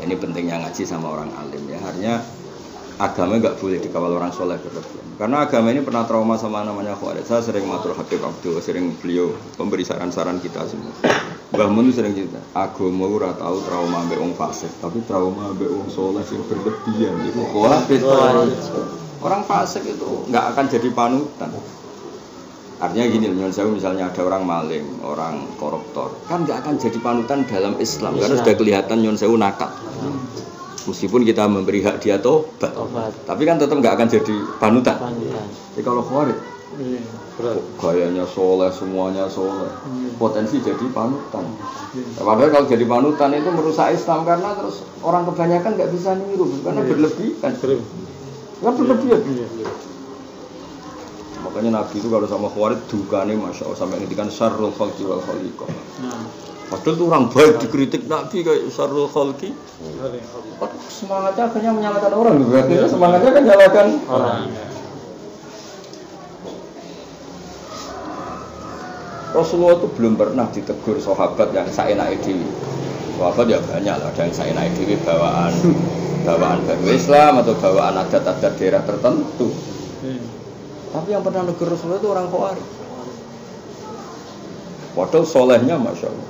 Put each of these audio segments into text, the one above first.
Ini pentingnya ngaji sama orang alim ya. Artinya agama nggak boleh dikawal orang soleh berlebihan. Karena agama ini pernah trauma sama namanya Khawarij. Saya sering matur Habib A'udhu, sering beliau memberi saran-saran kita semua. Mbah Mun sering cerita, agama ora tahu trauma ambek wong fasik, tapi trauma ambek wong soleh yang berlebihan. Itu Khawarij. Orang fasik itu nggak akan jadi panutan. Artinya gini, misalnya ada orang maling, orang koruptor, kan nggak akan jadi panutan dalam Islam, karena sudah kelihatan nyon sewu nakal. Meskipun kita memberi hak dia tobat, tapi kan tetap nggak akan jadi panutan. Jadi kalau Khawarij, gayanya soleh, semuanya soleh, potensi jadi panutan. Padahal kalau jadi panutan itu merusak Islam, karena terus orang kebanyakan nggak bisa niru, karena berlebihan. Kan berlebihan. Makanya Nabi itu kalau sama Khawarij dukane Masya Allah, sampai ngintikan syarrul khalqi wal khaliqah. Padahal itu orang baik dikritik Nabi kayak syarrul khalqi. Semangatnya akhirnya menyalahkan orang, berarti semangatnya kan menyalahkan orang. Rasulullah itu belum pernah ditegur sahabat yang saenake dhewe. Sahabat ya banyak lah, ada yang saenake dhewe bawaan Bani Islam atau bawaan adat-adat daerah tertentu. Tapi yang pernah negur Rasulullah itu orang Khawarij. Padahal solehnya Masya Allah.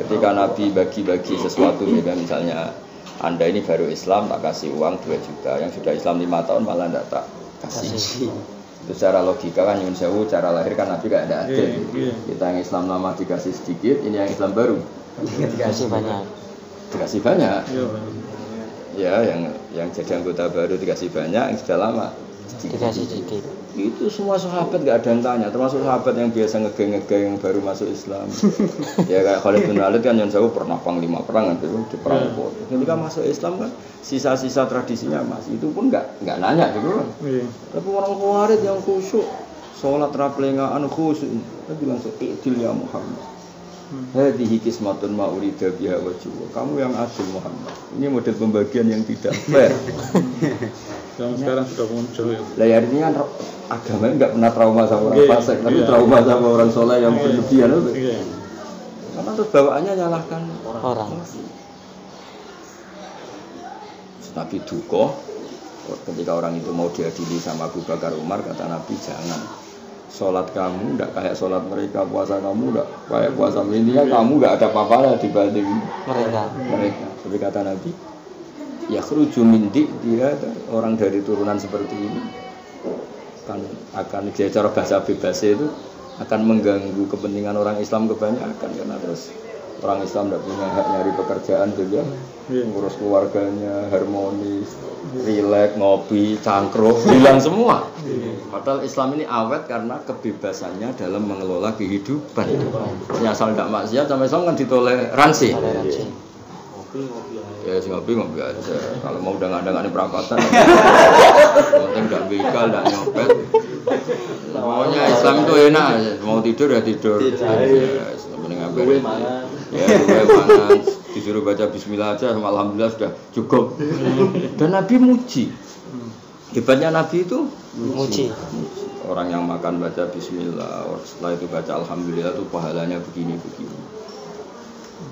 Ketika Nabi bagi-bagi sesuatu, misalnya Anda ini baru Islam, tak kasih uang 2 juta. Yang sudah Islam 5 tahun malah tidak tak kasih. Itu secara logika kan, nyun sewu, cara lahir kan Nabi tidak ada adil. Kita yang Islam lama dikasih sedikit, ini yang Islam baru dikasih banyak. Dikasih banyak. Ya, yang jadi anggota baru dikasih banyak, yang sudah lama dikasih sedikit. Itu semua sahabat gak ada yang tanya, termasuk sahabat yang biasa ngegeng yang baru masuk Islam. Ya kayak Khalid bin Walid kan yang saya pernah panglima perang gitu di perang Uhud. Ketika masuk Islam kan sisa-sisa tradisinya masih, itu pun nggak nanya gitu kan. Tapi orang Khawarij yang khusyuk, sholat raplengaan khusyuk, dia bilang seiktil ya Muhammad. Hadihi kismatun ma'urida biha wajhu. Kamu yang adil Muhammad. Ini model pembagian yang tidak fair. Yang sekarang sudah muncul ya. Lah artinya kan agama enggak pernah trauma sama orang fasik, tapi trauma sama orang soleh yang berlebihan itu. Karena terus bawaannya nyalahkan orang. Nabi duka ketika orang itu mau diadili sama Abu Bakar Umar, kata Nabi jangan. Sholat kamu enggak kayak sholat mereka, puasa kamu enggak kayak puasa mereka, kamu enggak ada pahala dibanding mereka. Tapi kata Nabi, ya khruju min dia orang dari turunan seperti ini akan cara bahasa bebas itu akan mengganggu kepentingan orang Islam kebanyakan, karena terus orang Islam tidak punya hak nyari pekerjaan juga, ngurus keluarganya harmonis, rileks, ngopi, cangkruk, hilang semua. Padahal Islam ini awet karena kebebasannya dalam mengelola kehidupan. Asal tidak maksiat sampai Islam kan ditoleransi. Ya ngopi aja. Kalau mau udah ngandang-ngandang perapatan. Penting enggak begal, enggak nyopet. Maunya Islam itu enak aja. Mau tidur ya tidur. Ya, mending ngambil. Ya, mana disuruh baca bismillah aja sama alhamdulillah sudah cukup. Dan Nabi muji. Hebatnya Nabi itu muji. Orang yang makan baca bismillah, setelah itu baca alhamdulillah itu pahalanya begini-begini.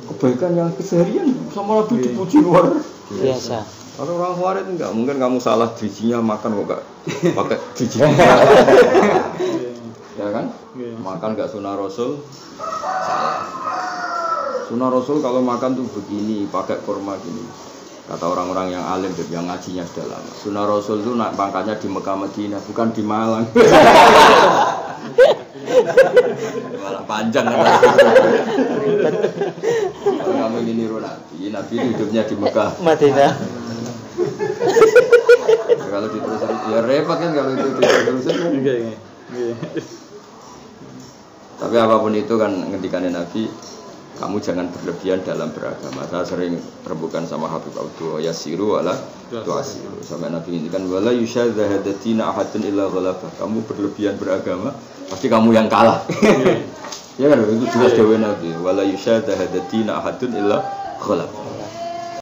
Kebaikan yang keseharian sama Nabi dipuji luar biasa. Kalau orang Khawarij enggak mungkin kamu salah bijinya makan kok enggak pakai biji. Ya kan? Makan enggak sunah Rasul. Salah. Sunah Rasul kalau makan tuh begini, pakai kurma gini. Kata orang-orang yang alim yang ngajinya sudah lama. Sunah Rasul itu pangkatnya di Mekah Madinah, bukan di Malang. Malah panjang kan. Kalau kamu ingin niru Nabi itu hidupnya di Mekah Madinah. Kalau diterusin ya repot kan, kalau itu diterusin kan. Tapi apapun itu kan ngendikane Nabi, kamu jangan berlebihan dalam beragama. Saya sering rembukan sama Habib A'udhu, yasiru wala tuasiru. Sampai Nabi ngendikan wala yusyadzahadatina ahadun illa ghalabah. Kamu berlebihan beragama, pasti kamu yang kalah. Ya kan, itu jelas dewe Nabi. Wala yusyadzahadatina ahadun illa ghalabah.